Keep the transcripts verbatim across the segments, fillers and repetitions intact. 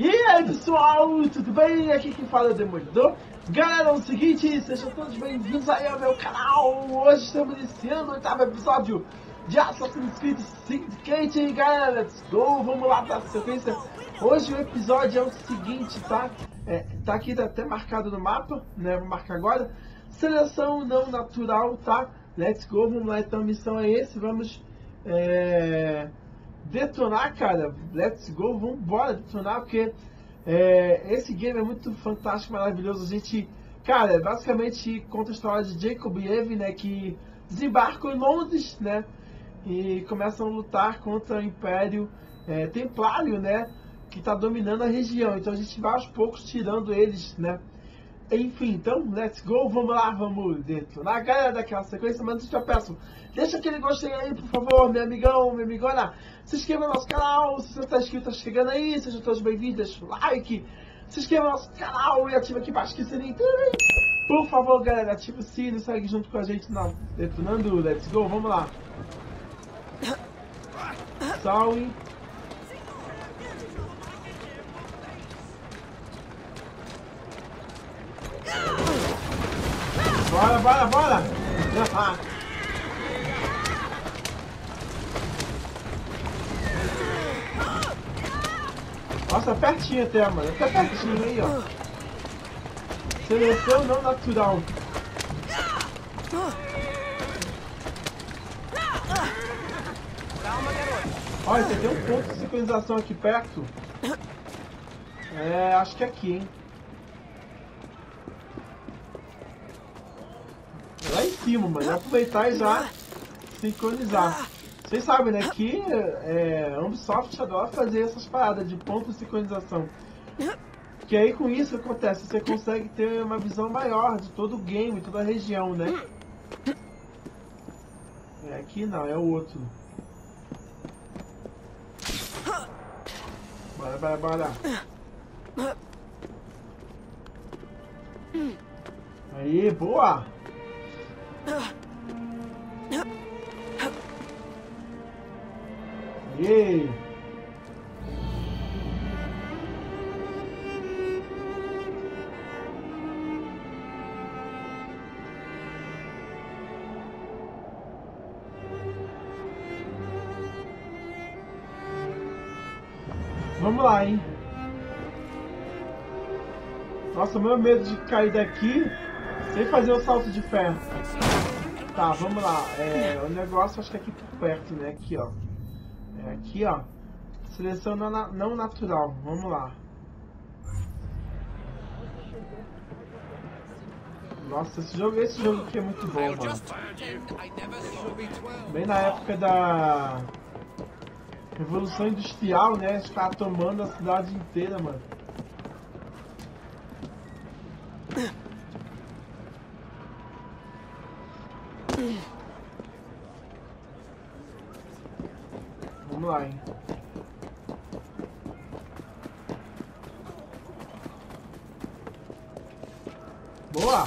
E aí pessoal, tudo bem? Aqui quem fala é o Demolidor. Galera, é o seguinte, sejam todos bem-vindos aí ao meu canal. Hoje estamos iniciando o oitavo episódio de Assassin's Creed Syndicate. Galera, let's go, vamos lá dar sequência. Hoje o episódio é o seguinte, tá? É, tá aqui, tá até marcado no mapa, né? Vou marcar agora. Seleção não natural, tá? Let's go, vamos lá, então a missão é esse, vamos... É... detonar, cara, let's go, vambora detonar, porque é, esse game é muito fantástico, maravilhoso. A gente, cara, basicamente conta a história de Jacob e Eve, né, que desembarcam em Londres, né, e começam a lutar contra o Império é, Templário, né, que tá dominando a região. Então a gente vai aos poucos tirando eles, né. Enfim, então, let's go, vamos lá, vamos detonar, galera, daquela sequência, mas eu já peço, deixa aquele gostei aí, por favor, meu amigão, minha amigona, se inscreva no nosso canal, se você não está inscrito, tá chegando aí, sejam todos bem-vindos, deixa o like, se inscreva no nosso canal e ativa aqui embaixo que sininho, por favor, galera, ativa o sino, segue junto com a gente na detonando, let's go, vamos lá. Salve. Bora, bora, bora! Nossa, pertinho até, mano. Até pertinho aí, ó. Seleção não natural. Olha, você tem um ponto de sincronização aqui perto. É, acho que é aqui, hein. Lá em cima, mano, aproveitar e já sincronizar. Vocês sabem, né, que é, a Ubisoft adora fazer essas paradas de ponto de sincronização. Que aí com isso acontece, você consegue ter uma visão maior de todo o game, toda a região, né? É aqui não, é o outro. Bora, bora, bora. Aí, boa! Ei. Vamos lá, hein? Nossa, meu medo de cair daqui sem fazer o salto de fé. Tá, vamos lá. É, o negócio acho que é aqui por perto, né? Aqui, ó. É aqui, ó. Seleção não, não natural. Vamos lá. Nossa, esse jogo, esse jogo aqui é muito bom, mano. Bem na época da Revolução Industrial, né? A gente tava tomando a cidade inteira, mano. Vamos lá, hein? Boa!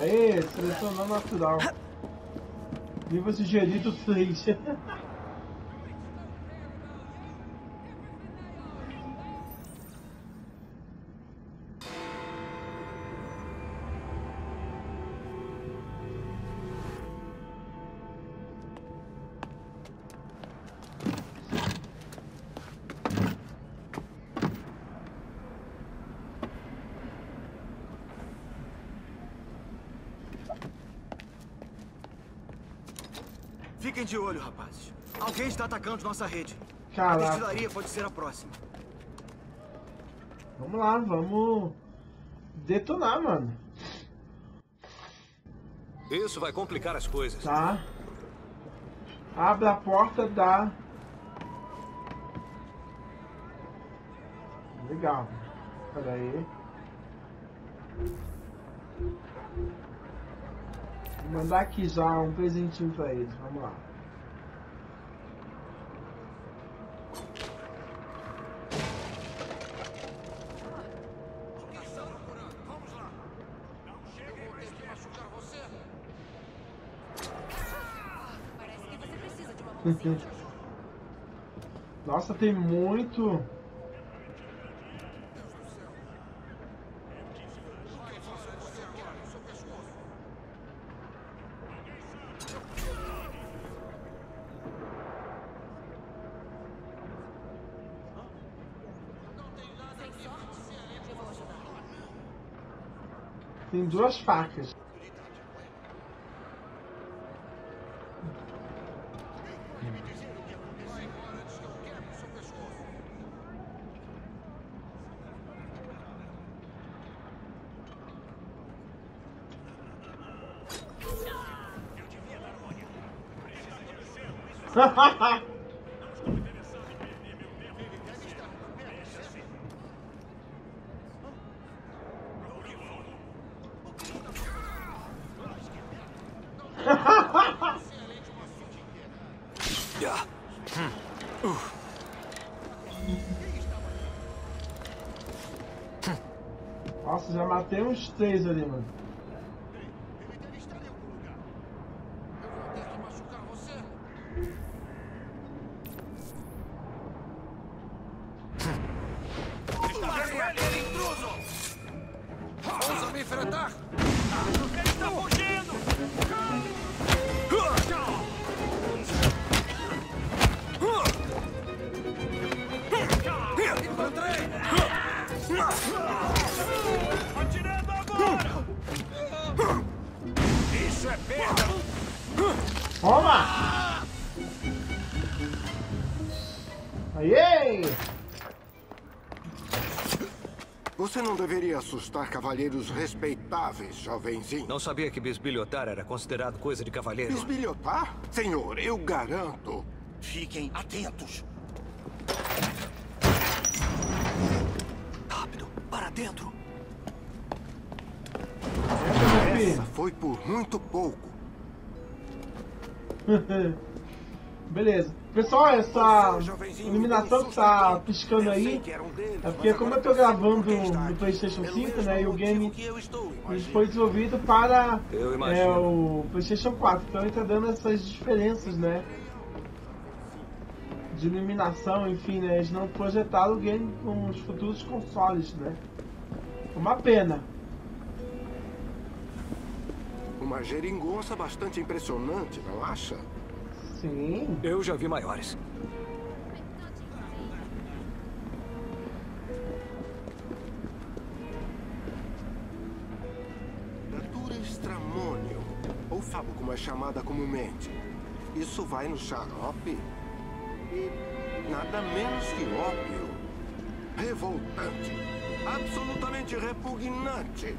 Aê, selecionando natural. Nível sugerido três. Fiquem de olho, rapazes. Alguém está atacando nossa rede. Caraca. A destilaria pode ser a próxima. Vamos lá, vamos detonar, mano. Isso vai complicar as coisas. Tá. Abra a porta da... Legal. Pera aí. Vou mandar aqui já um presentinho pra eles, vamos lá. Nossa, tem muito... Tem duas facas. Nossa, já matei uns três ali, mano. Você não deveria assustar cavalheiros respeitáveis, jovenzinho. Não sabia que bisbilhotar era considerado coisa de cavalheiro. Bisbilhotar? Senhor, eu garanto. Fiquem atentos. Rápido, para dentro. Essa foi por muito pouco. Beleza. Pessoal, essa iluminação que tá piscando aí é porque, como eu tô gravando no Playstation cinco, né, e o game foi desenvolvido para é, o Playstation quatro, então ele tá dando essas diferenças, né, de iluminação, enfim, né, eles não projetaram o game com os futuros consoles, né, uma pena. Uma geringonça bastante impressionante, não acha? Sim. Eu já vi maiores. Datura Stramonio, ou favo como é chamada comumente. Isso vai no xarope? E nada menos que ópio. Revoltante. Absolutamente repugnante.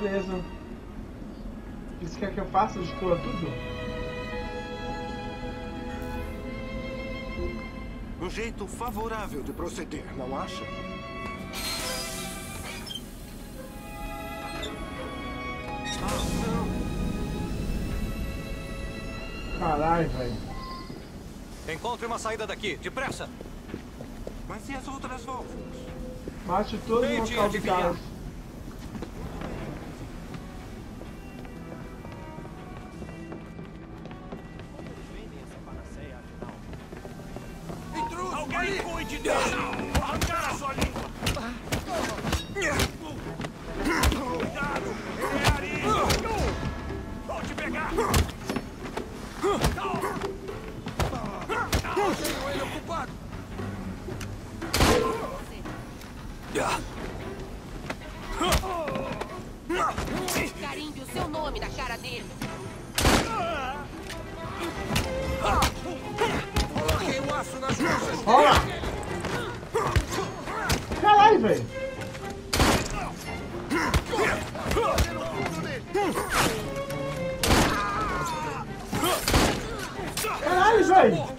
Beleza. O que você quer que eu faça? Escolha tudo? Um jeito favorável de proceder, não acha? Caralho, velho. Encontre uma saída daqui, depressa! Mas e as outras válvulas? Mate todo o local de gás. Carimbe o seu nome na cara dele. Coloquei o aço nas costas. Caralho, velho. Caralho, velho. Não.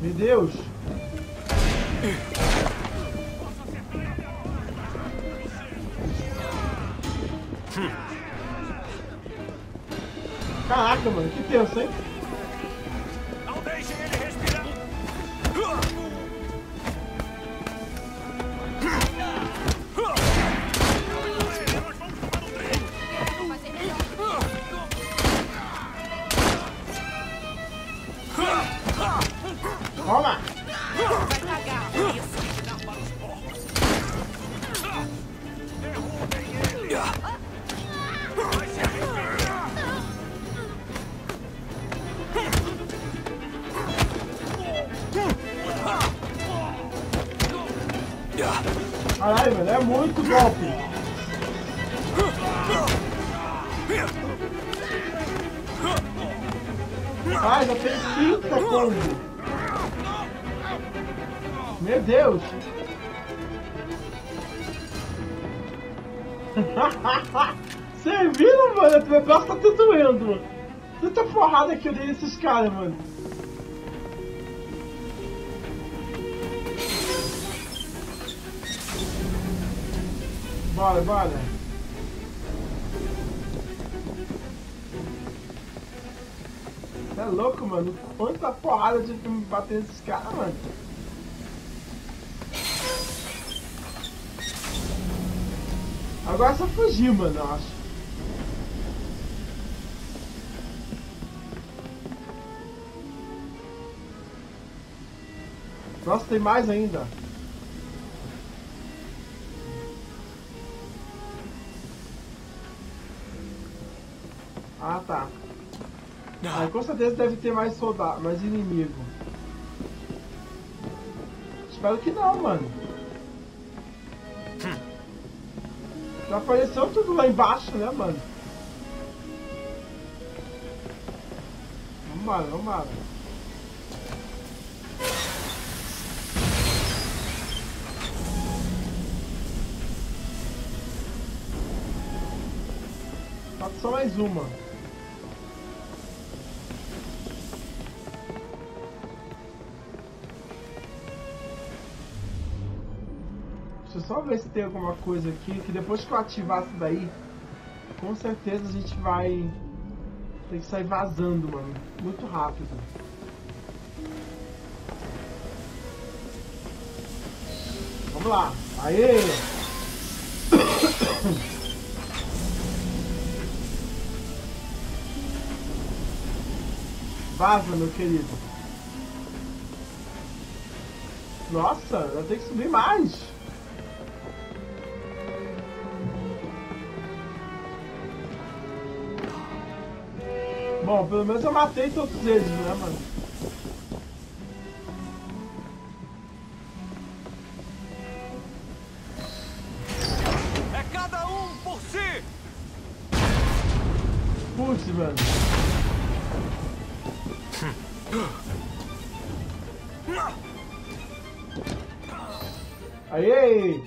Meu Deus! Caraca, mano, que tenso, hein? Não deixem ele respirar! Toma! Vai cagar! Isso dá para os porcos! Derrubem ele! Vai se arrebentar! Caralho, velho, é muito golpe! Ah, já tem trinta combos! Meu Deus! Você viu, mano? O meu braço tá tudo doendo, mano. Tanta porrada que eu dei nesses caras, mano. Bora, bora. Tá louco, mano? Quanta porrada de me bater nesses caras, mano. Agora é só fugir, mano, eu acho. Nossa, tem mais ainda. Ah, tá. Aí, com certeza deve ter mais soldado, mais inimigo. Espero que não, mano. Já apareceu tudo lá embaixo, né, mano? Vambora, vambora. Falta só mais uma. Só ver se tem alguma coisa aqui, que depois que eu ativar isso daí, com certeza a gente vai ter que sair vazando, mano, muito rápido. Vamos lá, aê! Vaza, meu querido. Nossa, eu tenho que subir mais. Bom, pelo menos eu matei todos eles, né, mano? É cada um por si! Putz, mano. Aê!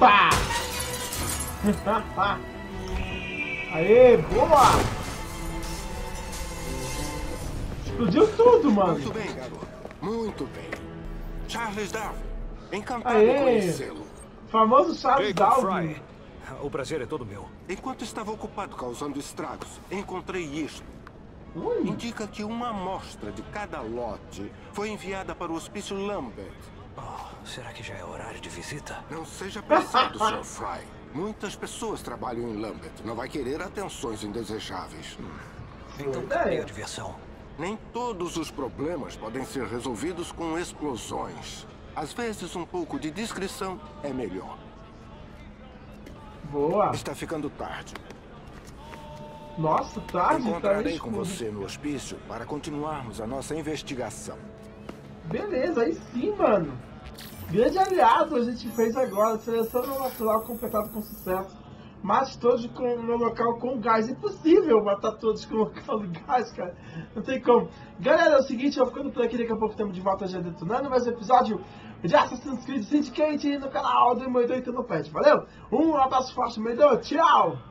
Pá! Aê, boa! Explodiu tudo, mano! Muito bem, garoto. Muito bem. Charles Darwin, encantado de conhecê-lo. Famoso Charles Darwin. O prazer é todo meu. Enquanto estava ocupado causando estragos, encontrei isto. Hum. Indica que uma amostra de cada lote foi enviada para o hospício Lambeth. Oh, será que já é horário de visita? Não seja pressado, senhor Fry. Muitas pessoas trabalham em Lambeth. Não vai querer atenções indesejáveis. Então, cadê a diversão? Nem todos os problemas podem ser resolvidos com explosões. Às vezes, um pouco de discrição é melhor. Boa. Está ficando tarde. Nossa, tarde? Encontrarei com você no hospício para continuarmos a nossa investigação. Beleza, aí sim, mano. Grande aliado a gente fez agora, seleção nacional completado com sucesso. Mas todos com, no local com gás. Impossível matar todos com local de gás, cara. Não tem como. Galera, é o seguinte, eu vou ficando por aqui, daqui a pouco estamos de volta já detonando mais um episódio de Assassin's Creed Syndicate no canal do Demolidor. Valeu? Um abraço forte, Demolidor. Tchau!